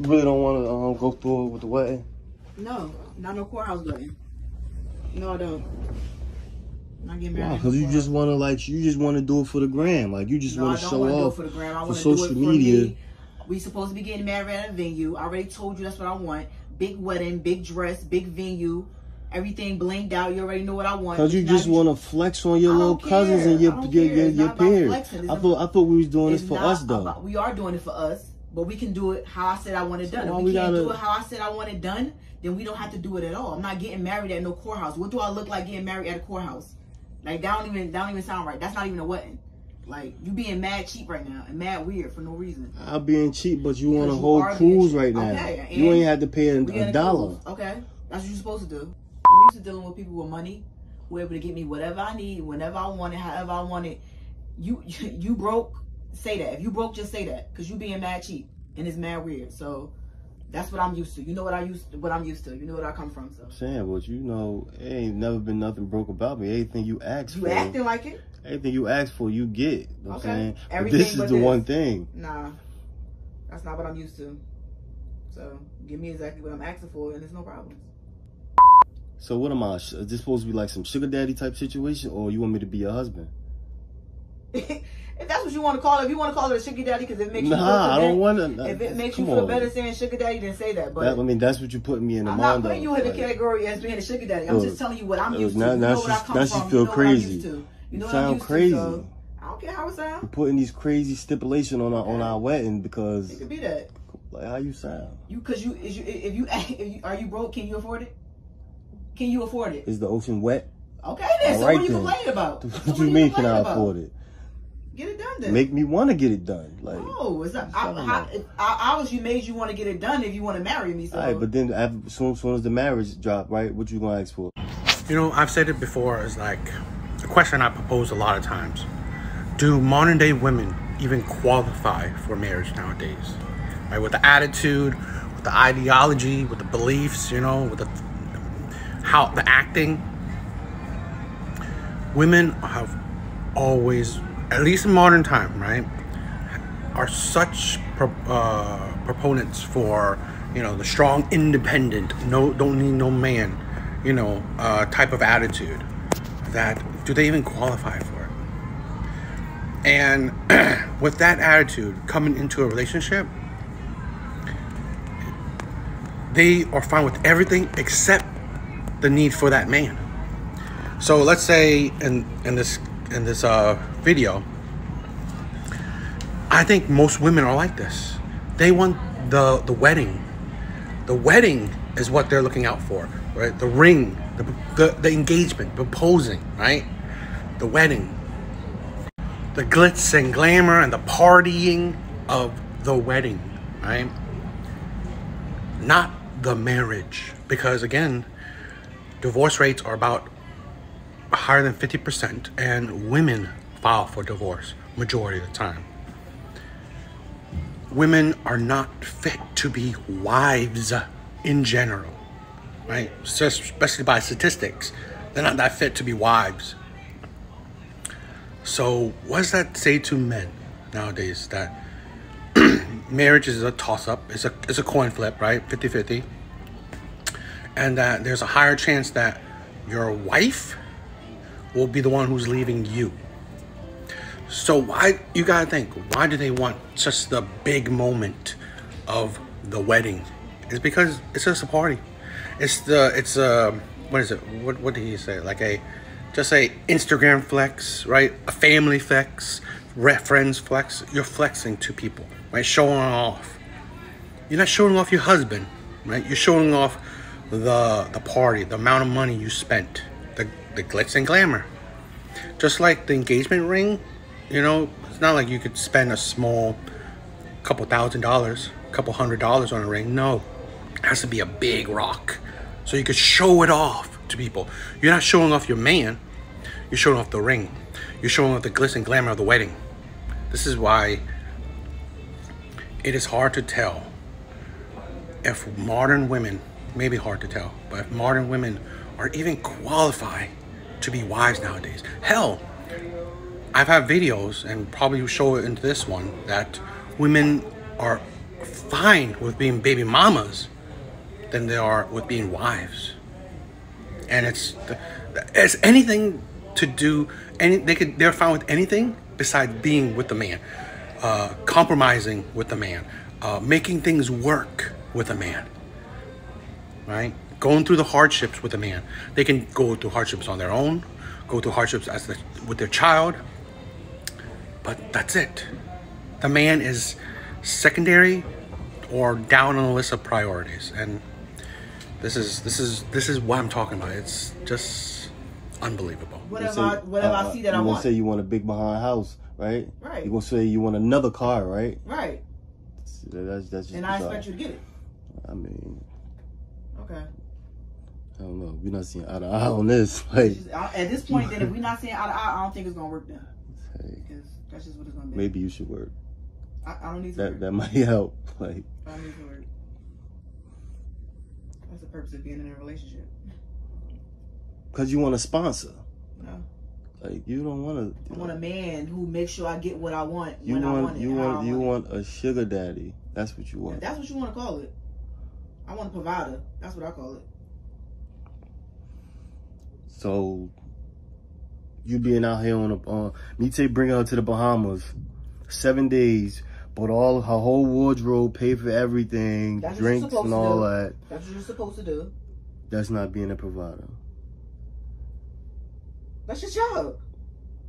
You really don't want to go through it with the wedding? No, not no courthouse wedding. No, I don't. Not getting married. Because you just want to, like, you just want to do it for the gram. Like, you just want to show off for social media. We supposed to be getting married at a venue. I already told you that's what I want. Big wedding, big dress, big venue. Everything blinged out. You already know what I want. Cause you just want to flex on your little cousins and your peers. I thought we was doing this for us though. We are doing it for us, but we can do it how I said I want it done. If we can't do it how I said I want it done, then we don't have to do it at all. I'm not getting married at no courthouse. What do I look like getting married at a courthouse? Like that don't even sound right. That's not even a wedding. Like you being mad cheap right now and mad weird for no reason. I'm being cheap, but you on a whole cruise right now. Okay, you ain't had to pay $1. Okay, that's what you're supposed to do. I'm used to dealing with people with money who were able to get me whatever I need, whenever I want it, however I want it. You broke, say that. If you broke, just say that, cause you being mad cheap and it's mad weird. So that's what I'm used to. You know what I'm used to. You know what I come from. So I'm saying, but you know, it ain't never been nothing broke about me. Anything you ask for, you acting like it. Everything you ask for, you get. You know what I'm saying? Everything but this is the one thing. Nah, that's not what I'm used to. So give me exactly what I'm asking for, and there's no problem. So what am I? Is this supposed to be like some sugar daddy type situation, or you want me to be your husband? If that's what you want to call it, if you want to call it a sugar daddy, because it makes you feel better saying sugar daddy, then say that. But that, I mean, that's what you put me in the mind. I'm not putting you in the category as being a sugar daddy. I'm just telling you what I'm used to. Now she feel crazy. You know what I'm used crazy. To, so I don't care how it sounds. You're putting these crazy stipulations on our wedding because it could be that. Like how you sound. If you are you broke? Can you afford it? Can you afford it? Is the ocean wet? Okay then. All so right, what are you complaining about? What do you mean? Can I afford it? Get it done then. Make me want to get it done. Like no, it's not. I was you made you want to get it done if you want to marry me. So. All right, but then as soon as the marriage drop, right? What you gonna ask for? You know, I've said it before. It's like. A question I propose a lot of times. Do modern day women even qualify for marriage nowadays? Right, with the attitude, with the ideology, with the beliefs, you know, with the acting. Women have always, at least in modern time, right, are such proponents for, you know, the strong, independent, don't need no man, you know, type of attitude that do they even qualify for it? And with that attitude coming into a relationship, they are fine with everything except the need for that man. So let's say in this video, I think most women are like this. They want the wedding. The wedding is what they're looking out for, right? The ring, the engagement, proposing, right? The wedding, the glitz and glamour and the partying of the wedding, right? Not the marriage, because again, divorce rates are about higher than 50%, and women file for divorce majority of the time. Women are not fit to be wives in general, right? Especially by statistics, they're not that fit to be wives. So what does that say to men nowadays? That marriage is a toss-up, it's a coin flip, right? 50-50. And that there's a higher chance that your wife will be the one who's leaving you. So why, you gotta think, why do they want just the big moment of the wedding? It's because it's just a party. What did he say? Like just Instagram flex, right? A family flex, friends flex. You're flexing to people, right? Showing off. You're not showing off your husband, right? You're showing off the party, the amount of money you spent, the glitz and glamour. Just like the engagement ring, you know, it's not like you could spend a small couple $1,000, couple $100 on a ring. No, it has to be a big rock. So you could show it off to people. You're not showing off your man. You're showing off the ring. You're showing off the glitz and glamour of the wedding. This is why it is hard to tell if modern women, maybe hard to tell, but if modern women are even qualified to be wives nowadays. Hell, I've had videos and probably show it into this one that women are fine with being baby mamas than they are with being wives. And it's anything to do, they're fine with anything besides being with the man, compromising with the man, making things work with a man, right? Going through the hardships with a man. They can go through hardships on their own, go through hardships with their child, but that's it. The man is secondary or down on the list of priorities, and this is what I'm talking about. It's just unbelievable. What if I see that I want? You're gonna say you want a big behind house, right? Right. You're gonna say you want another car, right? Right. That's just. And bizarre. I expect you to get it. I mean. Okay. I don't know. We're not seeing eye to eye on this. Like, at this point, then, if we're not seeing eye to eye, I don't think it's gonna work then. Hey, that's just what it's gonna be. Maybe you should work. I don't need to work. That might help. Like, I don't need to work. That's the purpose of being in a relationship. Because you want a sponsor. No. Like, you don't want to. I want a man who makes sure I get what I want when I want it. You want a sugar daddy. That's what you want. If that's what you want to call it. I want a provider. That's what I call it. So, you being out here on a, Mite bring her to the Bahamas, 7 days, bought all her whole wardrobe, paid for everything, drinks and all that. That's what you're supposed to do. That's not being a provider. That's your job.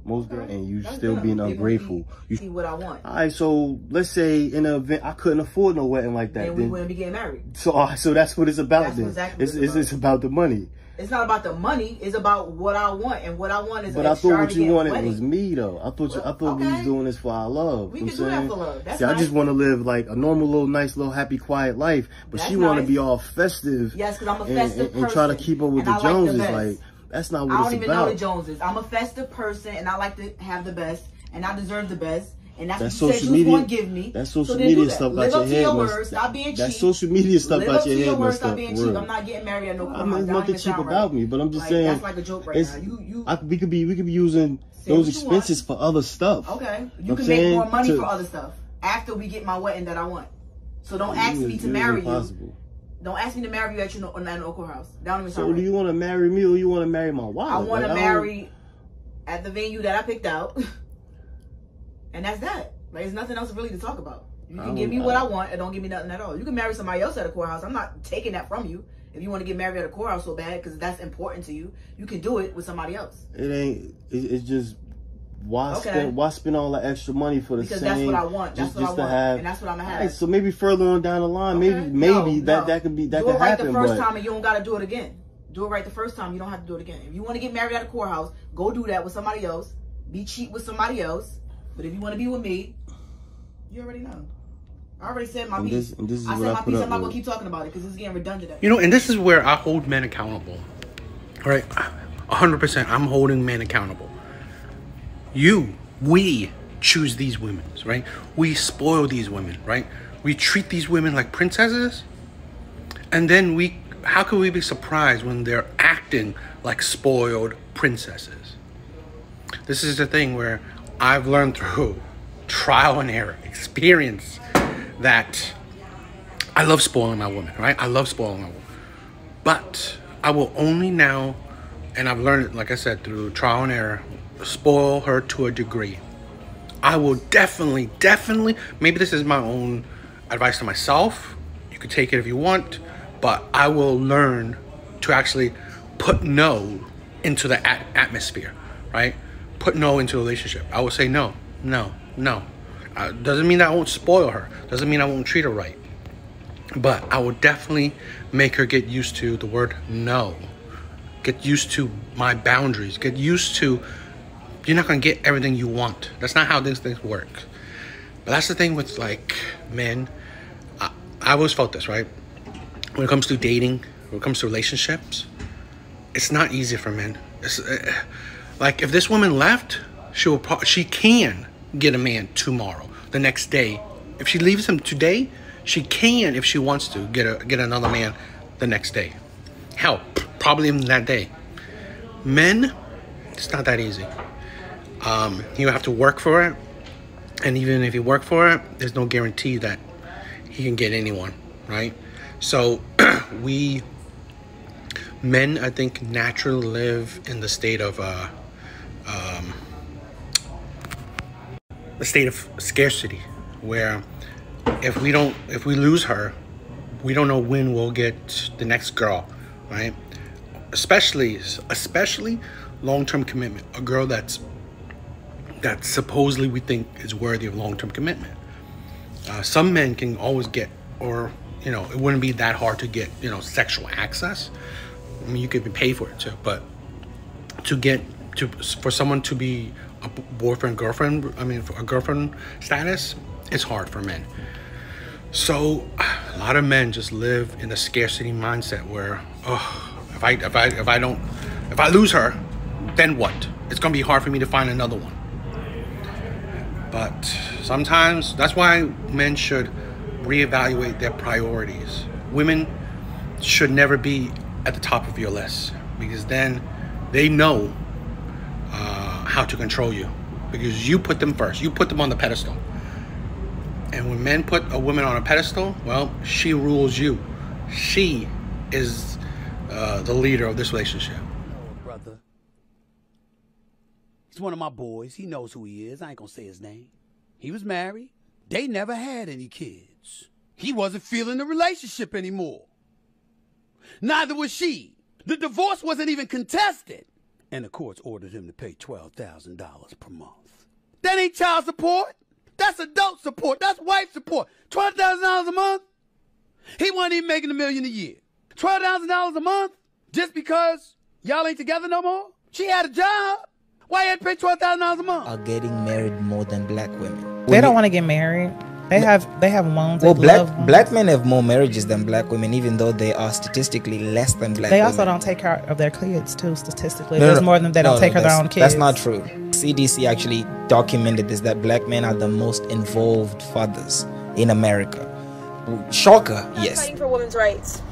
Most girls, and you still being ungrateful. You see what I want. All right, so let's say in an event I couldn't afford no wedding like that. Then we wouldn't be getting married. So that's what it's about. That's then. Exactly. It's about the money. It's not about the money. It's about what I want, and what I want is. But I thought what you wanted was me, though. I thought we was doing this for our love. We can do that for love. That's nice. I just want to live like a normal, little, nice, little, happy, quiet life. But she want to be all festive. Yes, because I'm a festive person. And try to keep up with the Joneses, like. That's not what it's about. I don't even know the Joneses. I'm a festive person, and I like to have the best, and I deserve the best, and that's what you said you was going to give me. That social media stuff got your head messed up. Live up to your words. Stop being cheap. That social media stuff got your head messed up. Live up to your words. Stop being cheap. I'm not getting married at no compromise. I mean, nothing cheap about me, but I'm just saying. That's like a joke right now. We could be using those expenses for other stuff. Okay, you can make more money for other stuff after we get my wedding that I want. So don't ask me to marry you. Don't ask me to marry you at your uncle house. That don't even sound right. So do you want to marry me or you want to marry my wife? I want to marry at the venue that I picked out. And that's that. Like, there's nothing else really to talk about. You can give me what I want and don't give me nothing at all. You can marry somebody else at a courthouse. I'm not taking that from you. If you want to get married at a courthouse so bad because that's important to you, you can do it with somebody else. It's just... Why spend all the extra money for the because same? Because that's what I want. That's just what I want. Have, and that's what I'm gonna have. Right, so maybe further on down the line, maybe that could be that. Do it right the first time, and you don't gotta do it again. Do it right the first time. You don't have to do it again. If you want to get married at a courthouse, go do that with somebody else. Be cheap with somebody else. But if you want to be with me, you already know. I already said my piece. I said my piece. I'm not gonna keep talking about it because it's getting redundant. You know, and this is where I hold men accountable. All right, 100%. I'm holding men accountable. We choose these women, right? We spoil these women, right? We treat these women like princesses, and then how can we be surprised when they're acting like spoiled princesses? This is the thing where I've learned through trial and error experience that I love spoiling my woman, right? I love spoiling my woman, but I will only now, and I've learned it, like I said, through trial and error, spoil her to a degree. I will definitely, maybe this is my own advice to myself. You could take it if you want, but I will learn to actually put no into the atmosphere, right? Put no into a relationship. I will say no. Doesn't mean that I won't spoil her. Doesn't mean I won't treat her right. But I will definitely make her get used to the word no. Get used to my boundaries. Get used to you're not going to get everything you want. That's not how these things work. But that's the thing with, like, men. I always felt this, right? When it comes to dating, when it comes to relationships, it's not easy for men. It's, like, if this woman left, she can get a man tomorrow, the next day. If she leaves him today, she can, if she wants to, get another man the next day. Hell, probably even that day. Men, it's not that easy. You have to work for it, and even if you work for it, there's no guarantee that you can get anyone, right? So we men, I think, naturally live in the state of scarcity, where if we lose her, we don't know when we'll get the next girl, right? Especially long-term commitment. A girl that supposedly we think is worthy of long-term commitment. Some men can always get, or you know, it wouldn't be that hard to get, you know, sexual access. I mean, you could be paid for it too, but for someone to be a boyfriend, girlfriend, I mean, for a girlfriend status, it's hard for men. So a lot of men just live in a scarcity mindset where, oh, if I lose her, then what? It's gonna be hard for me to find another one. But sometimes that's why men should reevaluate their priorities. Women should never be at the top of your list, because then they know how to control you, because you put them first. You put them on the pedestal. And when men put a woman on a pedestal, well, she rules you. She is the leader of this relationship. Oh, brother. He's one of my boys. He knows who he is. I ain't gonna say his name. He was married. They never had any kids. He wasn't feeling the relationship anymore. Neither was she. The divorce wasn't even contested. And the courts ordered him to pay $12,000 per month. That ain't child support. That's adult support. That's wife support. $12,000 a month? He wasn't even making $1 million a year. $12,000 a month? Just because y'all ain't together no more? She had a job. Why you had to pay $12,000 a month? Are getting married more than black women. They don't want to get married. They have loans. Well, black men have more marriages than black women, even though they are statistically less than black women. They also don't take care of their kids too, statistically. There's more than they don't take care of their own kids. That's not true. CDC actually documented this, that black men are the most involved fathers in America. Shocker, yes. I'm fighting for women's rights.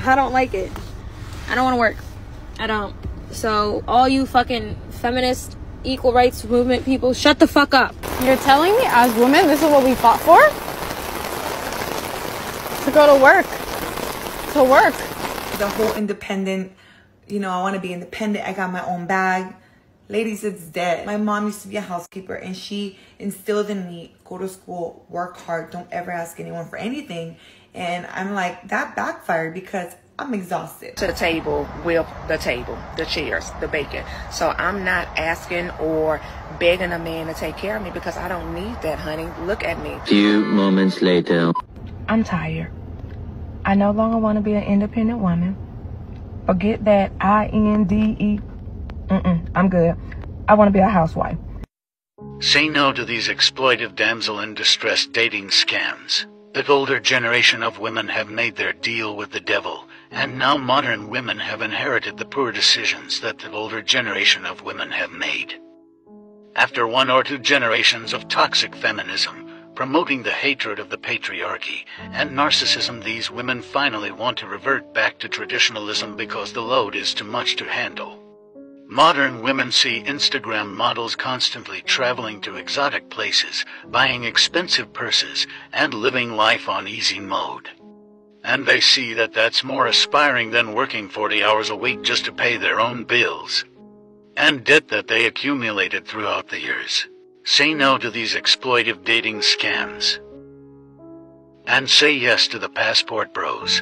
I don't like it. I don't want to work. I don't. So all you fucking feminist equal rights movement people, shut the fuck up. You're telling me as women this is what we fought for? To go to work. To work. The whole independent, you know, I want to be independent. I got my own bag. Ladies, it's dead. My mom used to be a housekeeper, and she instilled in me, go to school, work hard, don't ever ask anyone for anything. And I'm like, that backfired because I'm exhausted. To the table with the table, the chairs, the bacon. So I'm not asking or begging a man to take care of me because I don't need that, honey. Look at me. Few moments later. I'm tired. I no longer want to be an independent woman. Forget that I-N-D-E. I'm good. I want to be a housewife. Say no to these exploitive damsel in distress dating scams. That older generation of women have made their deal with the devil, and now modern women have inherited the poor decisions that the older generation of women have made. After one or two generations of toxic feminism, promoting the hatred of the patriarchy and narcissism, these women finally want to revert back to traditionalism because the load is too much to handle. Modern women see Instagram models constantly traveling to exotic places, buying expensive purses, and living life on easy mode. And they see that that's more aspiring than working 40 hours a week just to pay their own bills and debt that they accumulated throughout the years. Say no to these exploitive dating scams. And say yes to the passport bros.